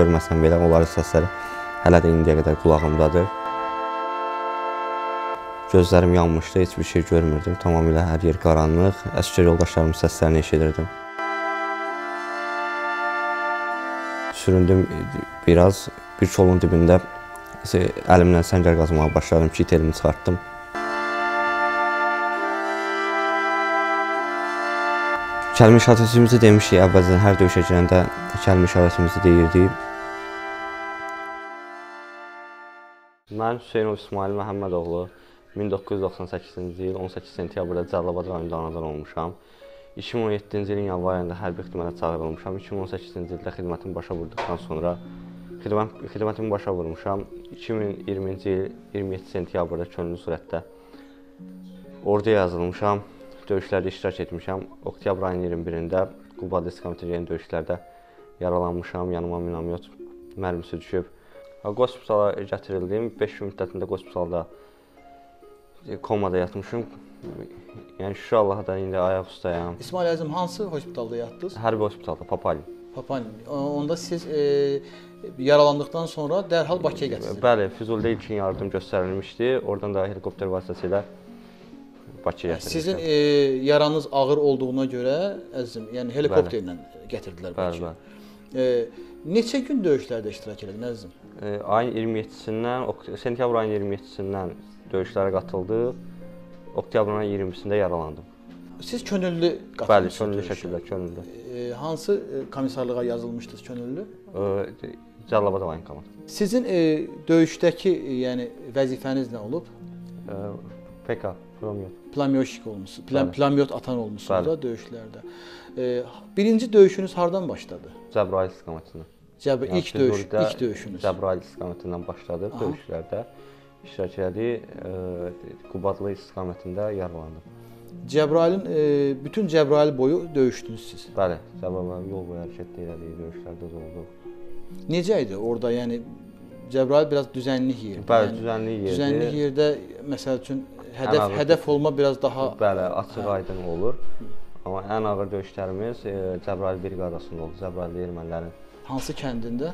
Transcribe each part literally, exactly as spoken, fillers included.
görməsəm belə onların səsləri hələ də indiyə qədər qulağımdadır. Gözlərim yanmışdı, heç bir şey görmürdüm. Tamamilə hər yer qaranlıq, əsgər yoldaşlarımın səslərini eşidirdim. Süründüm biraz, bir kolun dibində əlimlə səngər qazmağa başladım ki, telimi çıxartdım. Kəlmi şəhadətimizi demişik, əvvəlcədən hər döyüşə girəndə kəlmi şəhadətimizi deyirdik. Mən Hüseynov İsmail Məhəmmədoğlu, min doqquz yüz doxsan səkkizinci il on səkkiz sentyabrda Cəlilabad rayonunda anadan olmuşam. iki min on yeddinci ilin yanvar ayında hərbi xidmətə çağırılmışam. iki min on səkkizinci ildə xidmətimi başa vurduqdan sonra xidmətimi başa vurmuşam. iki min iyirminci il iyirmi yeddi sentyabrda könüllü surətdə orduya yazılmışam. Döyüşlərdə iştirak etmişəm. Oktyabr ayının iyirmi birində Qubadlı istiqamətində döyüşlərdə yaralanmışam. Yanıma minamyot mərmisi düşüb. Qospitala gətirildim. beş gün müddətində qospitalda komada yatmışım. Yəni Şükür Allaha da indi ayaq ustayam. İsmail Əzim, hansı hospitalda yatdınız? Hərbi hospitalda, Papalin. Papalin. Onda siz e, yaralandıqdan sonra dərhal Bakıya gətirdiniz? Bəli, Füzulidə ilkin yardım göstərilmişdi. Oradan da helikopter vasitəsilə Bakıya gətirdiniz. Sizin e, yaranız ağır olduğuna görə Əzim, yəni helikopterlə gətirdilər Bakıya. E, neçə gün döyüşlərdə iştirak edin Əzim? E, ayın iyirmi yeddisindən, sentyabr ayın iyirmi yeddisindən döyüşlərə qatıldıq. Oktyabrın iyirmisində yaralandım. Siz könüllü qatılmışsınız? Bəli, könüllü şəkildə, könüllü. E, hansı komissarlığa yazılmışdınız könüllü? E, Zəlləbədov ayın komandı. Sizin e, döyüşdəki e, yəni, vəzifəniz nə olub? E, P K, Plamyot. Plamyotşik olmuşsunuz, Plam, Plamyot atan olmuşsunuz da döyüşlərdə. E, birinci döyüşünüz hardan başladı? Cəbrayıl istiqamətində. Cəb yani, ilk, döyüş, ilk döyüşünüz? Cəbrayıl istiqamətindən başladı döyüşlərdə. İştirak elədi, Qubadlı istiqamətində yaralandım. Cəbrayılın, bütün Cəbrayıl boyu döyüşdünüz siz? Bəli, Cəbrayılın yol boyu hərəkət elədi, döyüşlərdə olduq. Necə idi orada, yəni Cəbrayıl biraz düzənli yerdir? Bəli, düzənli yerdir. Düzənli yerdə, məsəl üçün, hədəf olma biraz daha... Bəli, açıq aydın olur. Amma ən ağır döyüşlərimiz Cəbrayıl briqadasında oldu, Cəbrayılda ermənilərin. Hansı kəndində?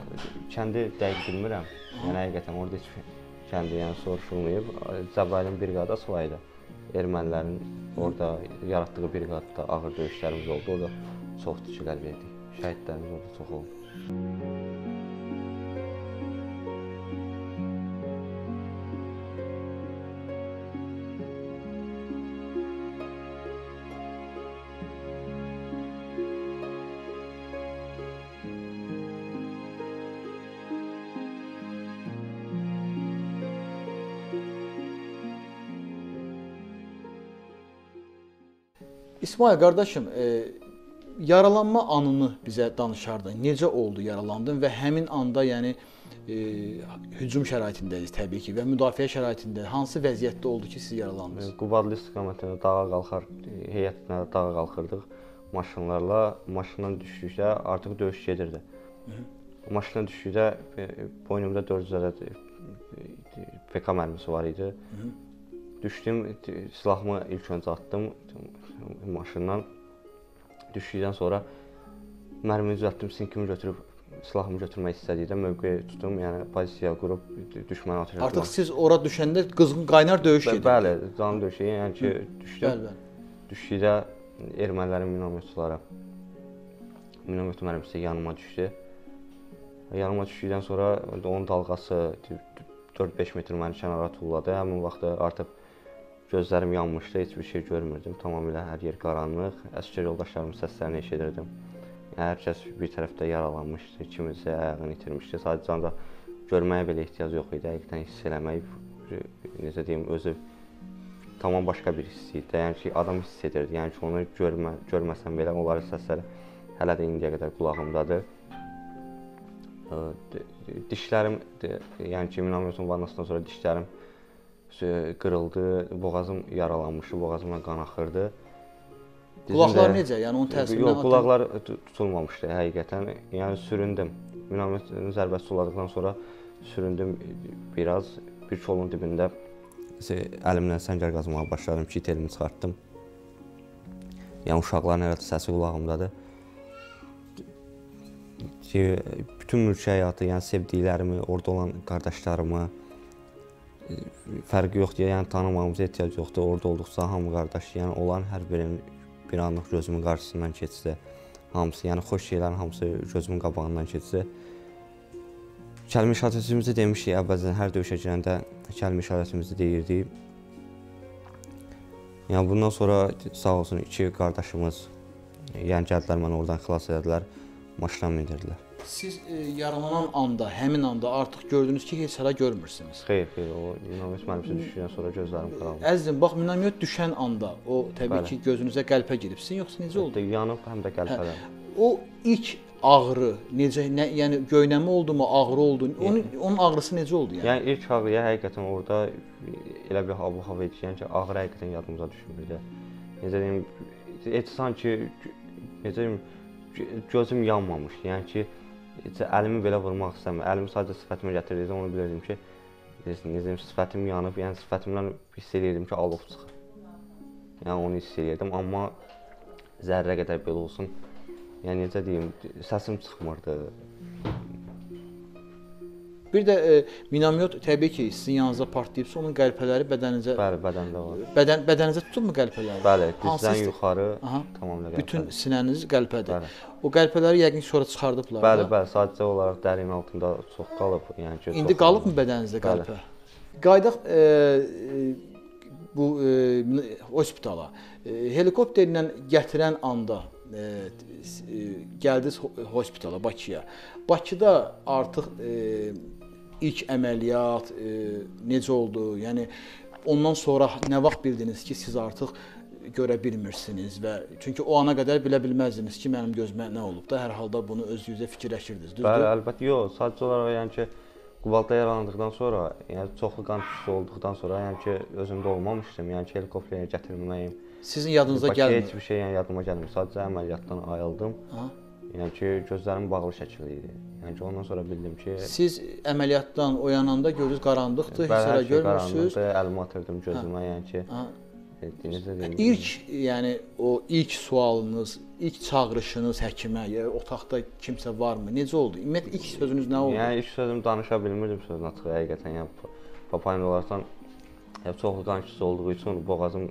Kəndi dəqiq bilmirəm, yəni həqiqətən orada heç kəndi yəni soruşulmayıb. Cəbrayılın briqada Sıvayda ermənilərin orada yaratdığı briqada ağır döyüşlərimiz oldu. Orada çox tikilər verdik. Şəhidlərimiz orada çox oldu. İsmail qardaşım, e, yaralanma anını bizə danışardın. Necə oldu yaralandın və həmin anda yəni, e, hücum şəraitindəyiz təbii ki və müdafiə şəraitində hansı vəziyyətdə oldu ki siz yaralandınız? Qubadlı istiqamətində dağa qalxar, heyətinə dağa qalxırdıq maşınlarla. Maşından düşdükdə artıq döyüş gedirdi. Maşından düşdükdə boynumda dörd yüz ədəd P K mərmisi var idi. Hı -hı. Düşdüm, silahımı ilk öncə attım maşından. Düşdükdən sonra mərmini düzəltdim, sinkimi götürüb, silahımı götürmək istədikdə mövqeyə tutdum, yəni pozisiya qurub düşməni atış etdim. Artıq siz ora düşəndə qızğın qaynar döyüş edin? Bəli, canlı döyüş edin, yəni ki, düşdüm. Düşdükdə ermənilərin minamyotçuları, minamyot mərmisi yanıma düşdü. Yanıma düşdükdən sonra onun dalğası dörd-beş metr məni kənara tulladı. Həmin vaxtda artıq gözlərim yanmışdı, heç bir şey görmürdüm. Tamamilə hər yer qaranlıq, əsgər yoldaşlarımın səslərini eşidirdim. Hər kəs bir tərəfdə yaralanmışdı, kimisə ayağını itirmişdi. Sadəcə canda görməyə belə ehtiyac yox idi. Həqiqətən hiss eləmək, necə deyim, özü tamam başqa bir hiss idi. Yəni ki, adam hiss edirdi. Yəni ki, onu görmə, görməsəm belə onların səsləri hələ də indiyə qədər qulağımdadır. Dişlərim, yəni ki, minamyotun vannasından sonra dişlərim qırıldı, boğazım yaralanmışdı, boğazımdan qan axırdı. Qulaqlar necə? Yəni onun təsirindən? Yox, qulaqlar tutulmamışdı həqiqətən. Yəni süründüm. Minamyotun zərbəsi tulladıqdan sonra süründüm biraz. Bir kolun dibində əlimlə səngər qazmağa başladım ki, telimi çıxartdım. Yəni uşaqların hərəkət səsi qulağımdadır. Bütün bütün mülki həyatı, yəni sevdiklərimi, orada olan qardaşlarımı, fərqi yoxdur, yəni tanımamıza ehtiyac yoxdur, orada olduqca hamı qardaş, yəni olan hər birinin bir anlıq gözümün qarşısından keçsə, hamısı, yəni xoş şeylərin hamısı gözümün qabağından keçsə. Kəlmə işarətimizi demişik, əvvəlcədən hər döyüşə girəndə kəlmə işarətimizi deyirdik. Yəni bundan sonra sağ olsun iki qardaşımız, yəni gəldilər, məni oradan xilas edədilər, maşıram edirdilər. Siz e, yaralanan anda, həmin anda artıq gördünüz ki, heç hələ görmürsünüz. Xeyr, xeyr, o dinamit mənimsə düşdükdən sonra gözlərim qaraldı. Əzizim, bax, dinamit düşən anda o təbii Bəli. Ki, gözünüzə qəlpə giribsin, yoxsa necə oldu? Yanıb, həm də qəlpədən. Hə, o ilk ağrı, necə, nə, yəni göynəmə oldu mu, ağrı oldu, onun, onun ağrısı necə oldu? Yəni, yəni ilk ağrıya həqiqətən orada elə bir hava etkiyən ki, ağrı həqiqətən yadımıza düşmürdü. Necə deyim, heç sanki, necə deyim, gözüm yanmamış, yəni ki, əlimi belə vurmaq istəmirəm, əlimi sadəcə sifətimə gətirirdim, onu bilirdim ki, necə deyim, sifətim yanıb, yəni sifətimdən hiss edirdim ki, alov çıxır. Yəni onu hiss edirdim, amma zərrə qədər belə olsun, yəni necə deyim, səsim çıxmırdı. Bir də e, minamyot təbii ki, sizin yanınıza partlayıbsa, onun qəlpələri bədəninizə... Bəli, bədəndə var. Bədən, bədəninizə tutubmu qəlpələri? Bəli, dizdən yuxarı tamamla qəlpədir. Bütün sinəniniz qəlpədir. Bəli. O qəlpələri yəqin ki, sonra çıxardıblar. Bəli, bəli, sadəcə olaraq dərin altında çox qalıb. Yəni ki, İndi qalıbmı bədəninizdə qəlpə? Bəli. Qaydaq e, e, bu e, hospitala, e, helikopterlə gətirən anda e, e, gəldiniz hospitala, Bakıya. Bakıda artıq... E, İlk əməliyyat e, necə oldu? Yəni ondan sonra nə vaxt bildiniz ki, siz artıq görə bilmirsiniz və çünki o ana qədər bilə bilməzdiniz ki, mənim gözümə nə olub da, hər halda bunu öz yüzə fikirləşirdiniz, düzdür? Bəli, əlbəttə yox. Sadəcə olaraq yəni ki, Qubadlıda yaralandıqdan sonra, yəni çoxlu qan düşüsü olduqdan sonra, yəni ki, özümdə olmamışdım. Yəni ki, helikopterə gətirməliyəm. Sizin yadınıza gəlmir? Heç bir şey yəni yadıma gəlmir. Sadəcə əməliyyatdan ayıldım. Aha. Yəni ki, gözlərim bağlı şəkildə idi. Yəni ki, ondan sonra bildim ki... Siz əməliyyatdan oyananda gözünüz qaranlıqdır, hiss elə görmürsünüz. Bəli, əlimi atırdım gözümə, yəni ki... İlk, yəni o ilk sualınız, ilk çağırışınız həkimə, otaqda kimsə varmı, necə oldu? Ümumiyyətlə, ilk sözünüz nə oldu? Yəni, ilk sözüm danışa bilmirdim sözün açıq, həqiqətən. Yəni, papayın olarsan, çoxlu qan küsü olduğu üçün boğazım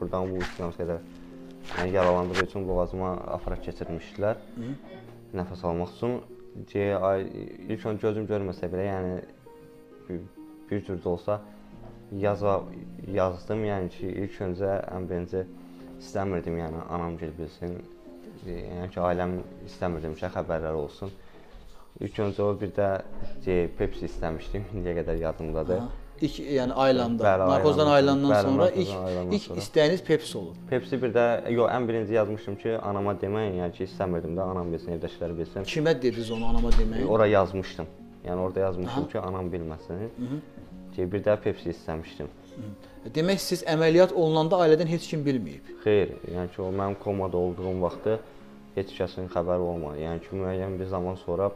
buradan bu üç kilometr qədər... Yəni, yaralandığı üçün boğazıma aparat keçirmişdilər, nəfəs almaq üçün. İlk ön gözüm görməsə belə, yəni, bir cür də olsa yazdım, yəni ki, ilk öncə, ən birinci istəmirdim, yəni, anam gel bilsin, yəni ki, ailəm istəmirdim ki, xəbərlər olsun. İlk öncə o bir də Pepsi istəmişdim, indiyə qədər yadımdadır. İlk, yəni aylanda, narkozdan aylandan sonra ilk istəyiniz Pepsi olur. Pepsi bir də, yox, ən birinci yazmışdım ki, anama deməyin, yəni ki, istəmirdim də, anam bilsin, evdəkilər bilsin. Kimə dediniz onu anama deməyin? Ora yazmışdım, yəni orada yazmışdım ki, anam bilməsin, bir də Pepsi istəmişdim. Demək, siz əməliyyat olunanda ailədən heç kim bilməyib? Xeyr, yəni ki, o mənim komada olduğum vaxtı heç kəsin xəbəri olmadı, yəni ki, müəyyən bir zaman sonra,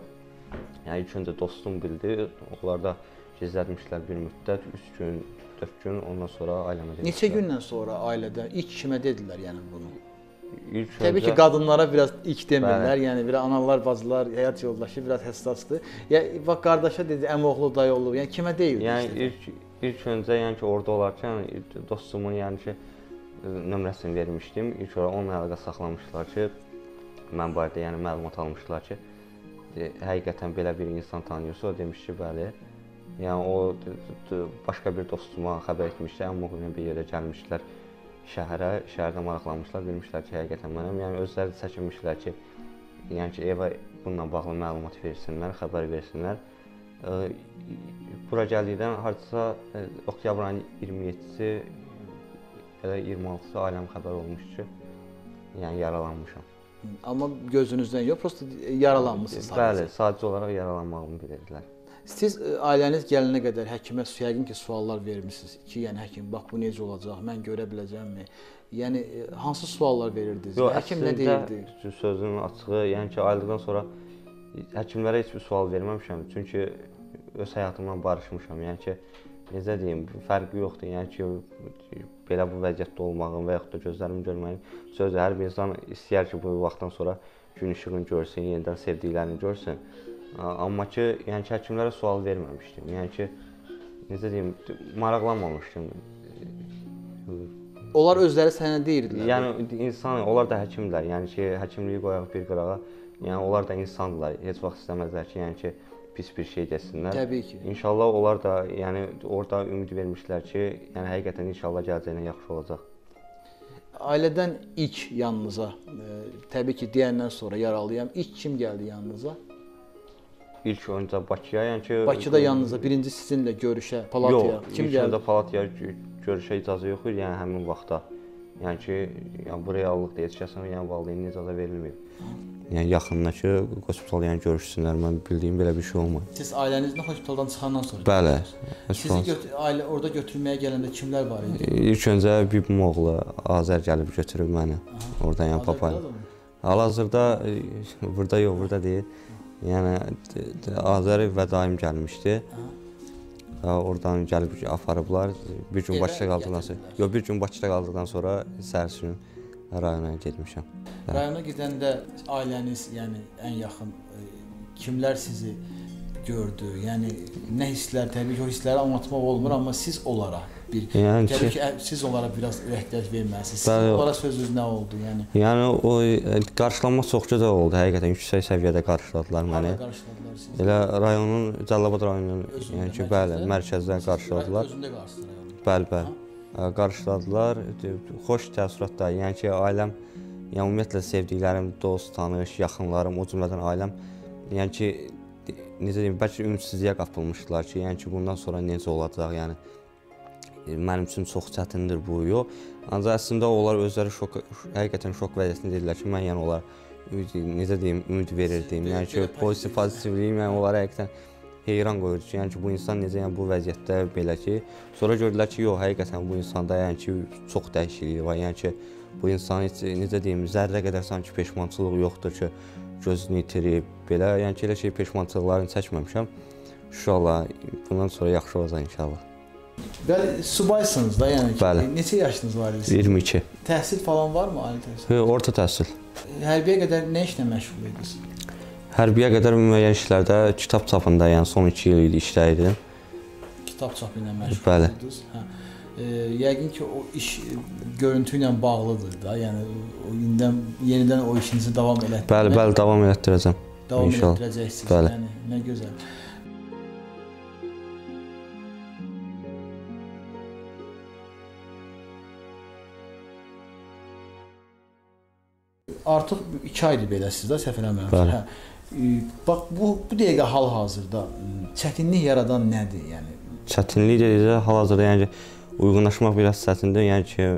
yəni ilk öncə dostum bildi, onlar da gizlətmişdilər bir müddət, üç gün, dörd gün, ondan sonra ailəmə dedilər. Neçə gündən sonra ailədə ilk kimə dedilər yəni bunu? Təbii ki, qadınlara biraz ilk demirlər, yəni bir analar, bacılar, həyat yoldaşı biraz həssasdır. Bax, qardaşa dedi, əmioğlu, dayıoğlu, yəni kimə deyildi? Yəni, ilk öncə, yəni ki, orada olarkən dostumun, yəni ki, nömrəsini vermişdim. İlk olaraq onunla əlaqə saxlamışdılar ki, mən barədə, yəni məlumat almışdılar ki, həqiqətən belə bir insan tanıyorsa, o demiş ki, bəli. Yəni, o, başqa bir dostuma xəbər etmişdi, əmma günə bir yerə gəlmişdilər şəhərə, şəhərdə maraqlanmışlar, bilmişlər ki, həqiqətən mənəm. Yəni, özləri çəkinmişdilər ki, yəni ki, evə bununla bağlı məlumat versinlər, xəbər versinlər. Bura gəldikdən, hardasa oktyabrın iyirmi yeddisi, iyirmi altısı ailəm xəbər olmuş ki, yəni yaralanmışam. Amma gözünüzdən yox, prosto yaralanmışsınız sadəcə. Bəli, sadəcə olaraq yaralanmağımı bilirdilər. Siz ailəniz gəlinə qədər həkimə yəqin ki, suallar vermişsiniz ki, yəni həkim, bax, bu necə olacaq, mən görə biləcəmmi? Yəni, hansı suallar verirdiniz? Yox, həkim nə deyirdi? Əslində, sözünün açığı, yəni ki, ayrıldıqdan sonra həkimlərə heç bir sual verməmişəm, çünki öz həyatımdan barışmışam, yəni ki, necə deyim, fərqi yoxdur, yəni ki, belə bu vəziyyətdə olmağın və yaxud da gözlərimi görməyin sözü hər bir insan istəyər ki, bu vaxtdan sonra gün işığını görsün, yenidən sevdiklərini görsün. Amma ki, yəni ki, həkimlərə sual verməmişdim. Yəni ki, necə deyim, maraqlanmamışdım. Onlar özləri sənə deyirdilər? Yəni, insan, onlar da həkimlər. Yəni ki, həkimliyi qoyaq bir qırağa. Yəni, onlar da insandırlar. Heç vaxt istəməzlər ki, yəni ki, pis bir şey desinlər. Təbii ki. İnşallah onlar da, yəni, orada ümid vermişlər ki, yəni, həqiqətən inşallah gələcəyinə yaxşı olacaq. Ailədən ilk yanınıza, təbii ki, deyəndən sonra yaralıyam, ilk kim gəldi yanınıza? İlk öncə Bakıya, yəni ki... Bakıda yanınıza, birinci sizinlə görüşə, palataya, kim gəldi? Yox, ilk öncə palataya görüşə icazə yox idi, yəni həmin vaxtda. Yəni ki, bu reallıqda yetişəsəm, yəni valideynin icazə verilməyib. Yəni yaxındakı hospital görüşsünlər, mən bildiyim belə bir şey olmayıb. Siz ailənizdən hospitaldan çıxandan sonra? Bəli. Sizi orada götürməyə gələndə kimlər var idi? İlk öncə bibim oğlu Azər gəlib götürüb məni, oradan yəni papayla. Hal-hazırda, burada yox, burada deyil. Yəni Azər və daim gəlmişdi. Oradan gəlib aparıblar, bir gün Bakıda qaldıqdan sonra səhərsünün rayona gedmişəm. Rayona gedəndə ailəniz, yəni ən yaxın kimlər sizi gördü? Yəni nə hisslər, təbii ki, o hissləri anlatmaq olmur, amma siz onlara bir... Təbii ki, siz onlara biraz rəhbərlik verməlisiniz. Siz onlara sözünüz nə oldu? Yəni o qarşılanma çox gözəl oldu, həqiqətən yüksək səviyyədə qarşıladılar məni. Elə rayonun, Cəlilabad rayonunun mərkəzdən qarşıladılar. Özündə qarşıladılar? Bəli, bəli. Qarşıladılar. Xoş təəssüratlar. Yəni ki, ailəm, ümumiyyətlə, sevdiklərim, dost, tanış, yaxınlarım, o cümlədən ailəm, yəni ki, necə deyim, bəlkə ümitsizliyə qapılmışdılar ki, yəni ki, bundan sonra necə olacaq, yəni, mənim üçün çox çətindir bu, yox. Ancaq əslində, onlar özləri həqiqətən şok vəziyyətini dedilər ki, mən yəni onlar necə deyim, ümid verirdim, yəni ki, pozitiv pozitivliyi mən onlara həqiqətən heyran qoyurdu ki, yəni ki, bu insan necə, yəni bu vəziyyətdə belə ki, sonra gördülər ki, yox, həqiqətən bu insanda, yəni ki, çox dəyişikliyi var, yəni ki, bu insan heç, necə deyim, zərrə qədər sanki peşmançılıq yoxdur ki, gözünü itirib, belə, yəni ki, elə şey peşmançılıqlarını çəkməmişəm, inşallah, bundan sonra yaxşı olacaq, inşallah. Bəli, subaysınız da, yəni ki, neçə yaşınız var idi? iyirmi iki. Təhsil falan var mı, ali təhsil? Orta təhsil. Hərbiyə qədər nə işlə məşğul ediniz? Hərbiyə qədər müəyyən işlərdə, kitab çapında, yəni son iki il idi işləyirdim. Kitab çapı ilə məşğul ediniz? Yəqin ki, o iş görüntü ilə bağlıdır da, yəni yenidən o işinizi davam elətdirmək? Bəli, bəli, davam elətdirəcəm. Davam elətdirəcəksiniz, yəni, nə gözəl. Artıq iki aydır belə sizdə, səhv eləmirəm. Bax, bu dəqiqə hal-hazırda çətinlik yaradan nədir? Çətinlik dedikcə hal-hazırda uyğunlaşmaq biraz çətindir. Yəni ki,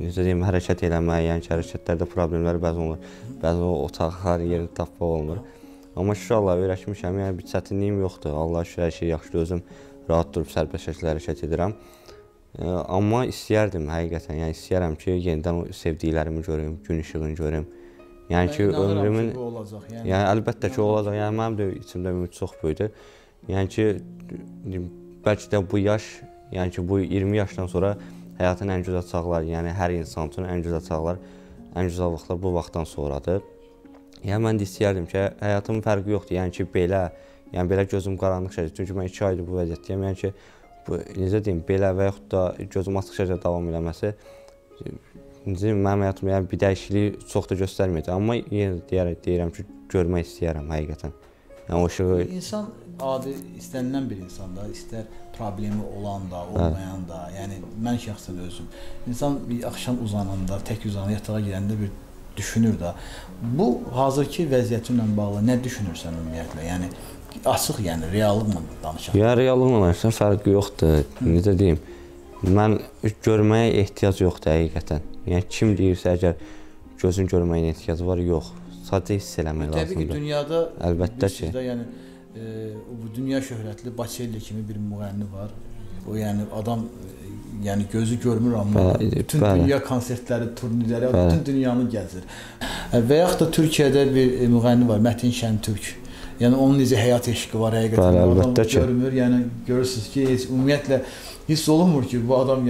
necə deyim, hərəkət eləmək, yəni ki, hərəkətlərdə problemlər bəzi olur. Bəzi o otaqlar yerini tapmaq olmur. Amma inşallah öyrəşmişəm, yəni bir çətinliyim yoxdur. Allah şükür, hər şey yaxşıdır, özüm rahat durub sərbəst şəkildə hərəkət edirəm. Amma istəyərdim həqiqətən, yəni istəyərəm ki, yenidən sevdiklərimi görüm, gün işığını görüm. Yəni ki, ömrümün... Yəni əlbəttə ki, olacaq. Yəni mənim də içimdə ümid çox böyüdür. Yəni ki, bəlkə də bu yaş, yəni ki, bu iyirmi yaşdan sonra həyatın ən gözəl çağlar, yəni hər insan üçün ən gözəl çağlar, ən gözəl vaxtlar bu vaxtdan sonradır. Yəni mən də istəyərdim ki, həyatımın fərqi yoxdur. Yəni ki, belə gözüm qaranlıq şəkildir. Çünki mən iki aydır bu vəziyyətdəyəm. Yəni ki, necə deyim, belə və yaxud da gözüm açıq şəkildə davam eləməsi mənim həyatımda bir dəyişikliyi çox da göstərməyəcək. Amma deyirəm ki, görmək istəyərəm həqiqətən. İnsan adi istənilən bir insanda, istər problemi olan da, olmayan da, yəni mən şəxsən özüm. İnsan bir axşam uzananda, tək uzananda, yatağa girəndə bir düşünür də. Bu, hazırki vəziyyətimlə bağlı nə düşünürsən ümumiyyətlə? Yəni, açıq, yəni, reallıqla danışaq. Yəni, reallıqla danışaq, fərqi yoxdur. Necə deyim, mən görməyə ehtiyac yoxdur həqiqətən. Yəni, kim deyirsə, əgər gözün görməyin ehtiyacı var, yox. Sadəcə hiss eləmək lazımdır. Təbii ki, dünyada, əlbəttə ki, bu dünya şöhrətli Bocelli kimi bir müğənni var. O, yəni, adam gözü görmür, amma bütün dünya konsertləri, turniləri, bütün dünyanı gəzir. Və yaxud da Türkiyədə bir müğənni var, Metin Şentürk. Yəni, onun necə həyat eşqi var, həqiqətən bu adam görmür, yəni görürsünüz ki, ümumiyyətlə hiss olunmur ki, bu adam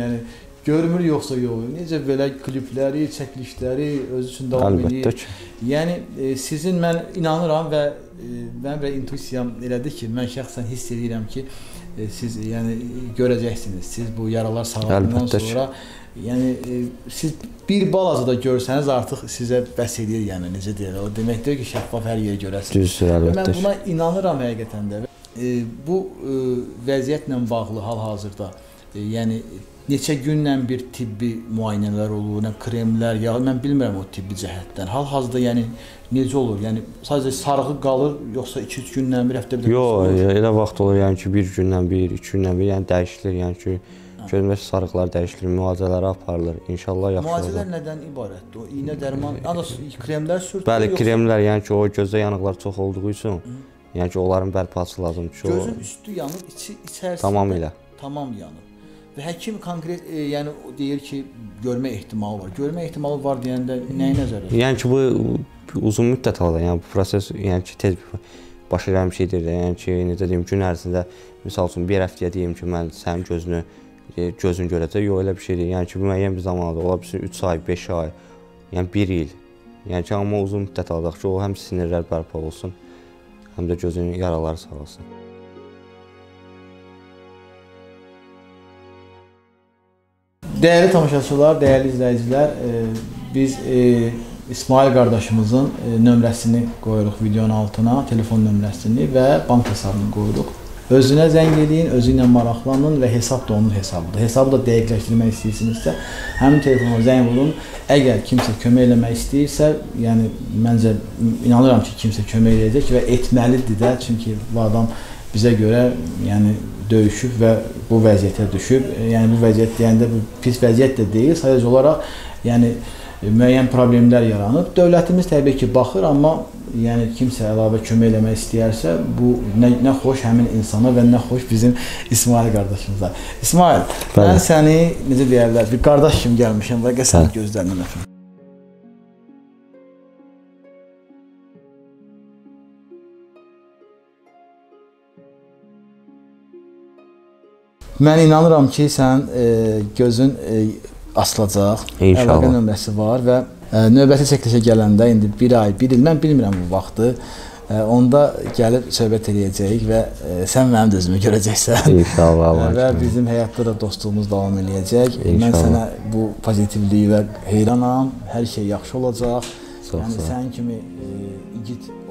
görmür yoxsa yox. Necə belə klipləri, çəkilişləri öz üçün davam edir. Yəni e, sizin mən inanıram və e, mən bir intuisiyam elədi ki, mən şəxsən hiss edirəm ki, e, siz yəni görəcəksiniz. Siz bu yaralar sağaldıqdan sonra yəni e, siz bir balaca da görsəniz artıq sizə bəs edir, yəni necə deyir? O deməkdir ki, şəffaf hər yerə görəsiniz. Düzdür, mən buna inanıram həqiqətən də. E, bu e, vəziyyətlə bağlı hal-hazırda e, yəni neçə günlə bir tibbi müayinələr olur, nə kremlər, ya mən bilmirəm o tibbi cəhətdən. Hal-hazırda yəni necə olur? Yəni sadəcə sarğı qalır, yoxsa iki üç günlə bir, həftə bir? Yox, elə vaxt olur yəni ki, bir gündən bir, iki gündən bir, yəni dəyişilir, yəni ki, görünməz sarğılar dəyişilir, müalicələr aparılır. İnşallah yaxşı olacaq. Müalicələr nədən ibarətdir? O iynə, dərman, ancaq kremlər sürtür. Bəli, yoxsa... kremlər, yəni ki, o gözə yanıqlar çox olduğu üçün, Hı. yəni ki, onların bərpası lazımdır ki, gözün o... üstü yanır, içi içərisində tamamilə tamam yanır. Və həkim konkret e, yəni deyir ki, görmə ehtimalı var. Görmə ehtimalı var deyəndə nəyi nəzərdə tutur? Yəni ki, bu uzun müddət alır. Yəni bu proses yəni ki, tez başa gələn bir şeydir də. Yəni ki, necə deyim, gün ərzində misal üçün bir həftəyə deyim ki, mən sənin gözünü e, gözün görəcək. Yox, elə bir şeydir. Yəni ki, bu müəyyən bir zamanda ola bilsin üç ay, beş ay, yəni bir il. Yəni ki, amma uzun müddət alacaq ki, o həm sinirlər bərpa olsun, həm də gözün yaraları sağalsın. Değerli tamaşaçılar, değerli izleyiciler, biz İsmail kardeşimizin nömrəsini koyuruq videonun altına, telefon nömrəsini və bank hesabını koyuruq. Özünə zəng edin, özünə maraqlanın və hesab da onun hesabıdır. Hesabı da dəqiqləşdirmək istəyirsinizsə, həmin telefona zəng vurun. Əgər kimsə kömək eləmək istəyirsə, yəni məncə inanıram ki, kimsə kömək eləyəcək və etməlidir də, çünki bu adam bizə görə, yəni döyüşüb və bu vəziyyətə düşüb. Yəni bu vəziyyət deyəndə bu pis vəziyyət də deyil, sadəcə olaraq yəni müəyyən problemlər yaranıb. Dövlətimiz təbii ki baxır, amma yəni kimsə əlavə kömək eləmək istəyərsə, bu nə, nə xoş həmin insana və nə xoş bizim İsmail qardaşımıza. İsmail, Bəli. Mən səni necə deyirlər, bir qardaş kimi gəlmişəm və qəsəng gözlərimdən öpürəm. Mən inanıram ki, sən e, gözün e, asılacaq, əlaqə nömrəsi var və e, növbəti çəkilişə gələndə, indi bir ay, bir il, mən bilmirəm bu vaxtı, e, onda gəlib söhbət eləyəcəyik və e, sən mənim özümü görəcəksən. İnşallah. Allah və bizim həyatda da dostluğumuz davam eləyəcək. İnşallah. Mən sənə bu pozitivliyi və heyranam, hər şey yaxşı olacaq. Çox, yəni, sən kimi e, igid